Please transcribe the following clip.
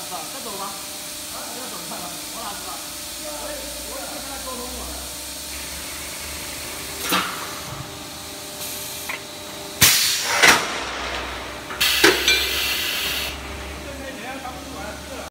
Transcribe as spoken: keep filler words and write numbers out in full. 知道，再走吧。啊，要走算了，我哪知道？我也我也是跟他沟通过的。